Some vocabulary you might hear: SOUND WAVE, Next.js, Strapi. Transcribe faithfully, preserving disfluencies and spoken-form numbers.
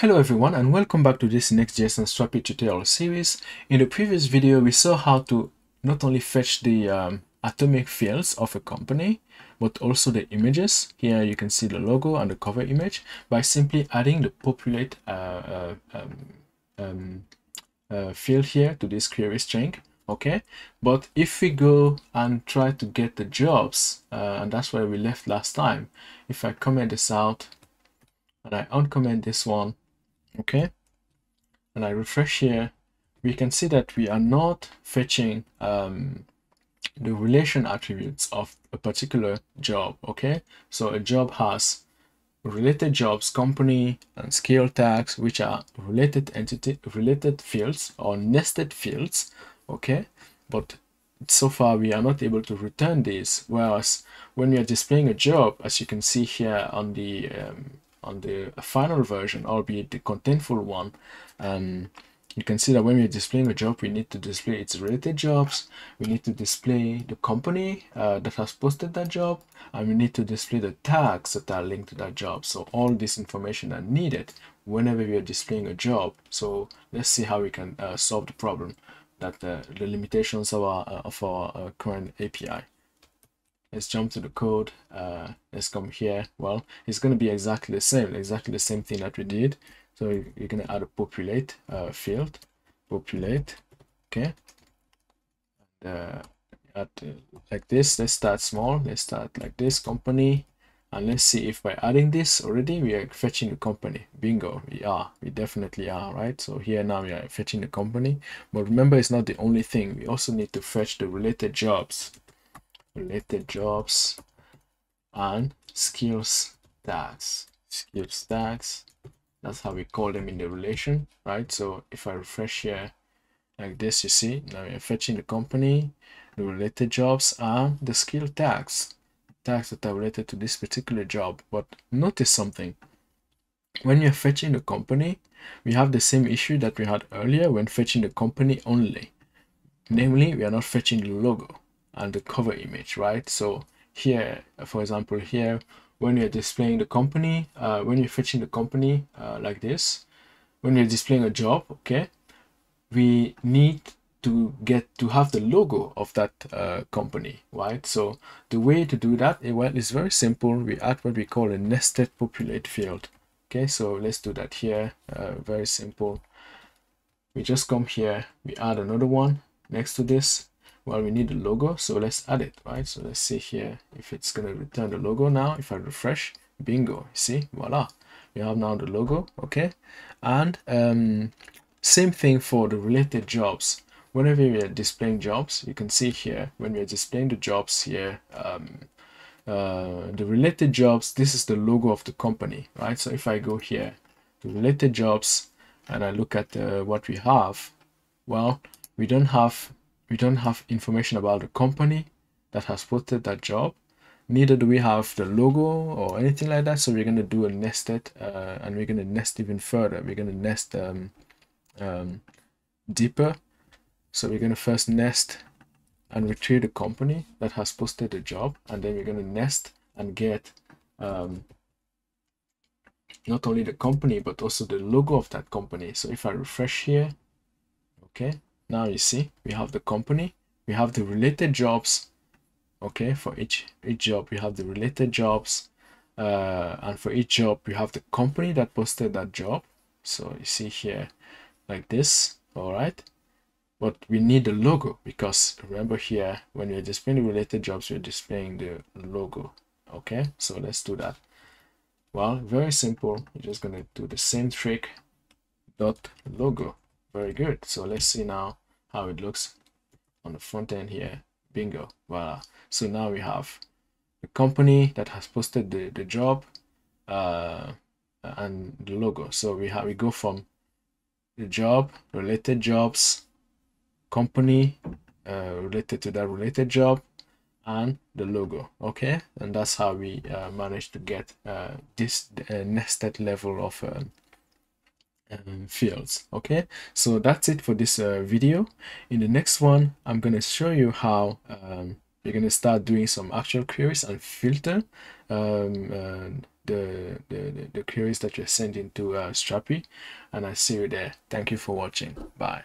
Hello everyone and welcome back to this Next.js and Strapi tutorial series. In the previous video, we saw how to not only fetch the um, atomic fields of a company, but also the images. Here you can see the logo and the cover image by simply adding the populate uh, uh, um, um, uh, field here to this query string. Okay, but if we go and try to get the jobs, uh, and that's where we left last time. If I comment this out and I uncomment this one, okay, and I refresh here, we can see that we are not fetching um, the relation attributes of a particular job. Okay, so a job has related jobs, company and skill tags, which are related entity, related fields or nested fields. Okay, but so far we are not able to return these, whereas when we are displaying a job, as you can see here on the um, on the final version, albeit the contentful one, um, you can see that when we're displaying a job, we need to display its related jobs, we need to display the company uh, that has posted that job, and we need to display the tags that are linked to that job. So all this information are needed whenever we are displaying a job. So let's see how we can uh, solve the problem, that uh, the limitations of our, uh, of our uh, current A P I. Let's jump to the code. Uh, let's come here. Well, it's going to be exactly the same, exactly the same thing that we did. So you're going to add a populate uh, field, populate. Okay. Uh, at, uh, like this, let's start small. Let's start like this, company. And let's see if by adding this already, we are fetching the company. Bingo, we are. We definitely are, right? So here now we are fetching the company. But remember, it's not the only thing. We also need to fetch the related jobs. Related jobs and skills tags. Skills tags, that's how we call them in the relation, right? So if I refresh here like this, you see now we're fetching the company, the related jobs, and the skill tags, tags that are related to this particular job. But notice something, when you're fetching the company, we have the same issue that we had earlier when fetching the company only, namely we are not fetching the logo and the cover image, right? So here, for example, here when you're displaying the company, uh, when you're fetching the company uh, like this, when you're displaying a job, okay, we need to get to have the logo of that uh, company, right? So the way to do that, well, is very simple. We add what we call a nested populate field. Okay, so let's do that here. Uh, very simple. We just come here, we add another one next to this. Well, we need a logo, so let's add it, right? So let's see here if it's going to return the logo now. If I refresh, bingo, see, voila, we have now the logo, okay? And um, same thing for the related jobs. Whenever we are displaying jobs, you can see here, when we are displaying the jobs here, um, uh, the related jobs, this is the logo of the company, right? So if I go here to related jobs and I look at uh, what we have, well, we don't have... We don't have information about the company that has posted that job. Neither do we have the logo or anything like that. So we're going to do a nested, uh, and we're going to nest even further. We're going to nest um, um, deeper. So we're going to first nest and retrieve the company that has posted the job. And then we're going to nest and get um, not only the company, but also the logo of that company. So if I refresh here, okay. Now you see, we have the company, we have the related jobs, okay, for each, each job we have the related jobs, uh, and for each job we have the company that posted that job. So you see here, like this, all right, but we need the logo, because remember here, when we're displaying the related jobs, we're displaying the logo, okay, so let's do that. Well, very simple, you're just going to do the same trick, dot logo. Very good. So let's see now how it looks on the front end here. Bingo. Voila. So now we have the company that has posted the, the job uh, and the logo. So we have, we go from the job, related jobs, company uh, related to that related job, and the logo. Okay. And that's how we uh, managed to get uh, this uh, nested level of uh, Um, fields. Okay, so that's it for this uh, video. In the next one, I'm going to show you how um, you're going to start doing some actual queries and filter um, uh, the, the, the queries that you're sending to uh, Strapi, and I see you there. Thank you for watching. Bye.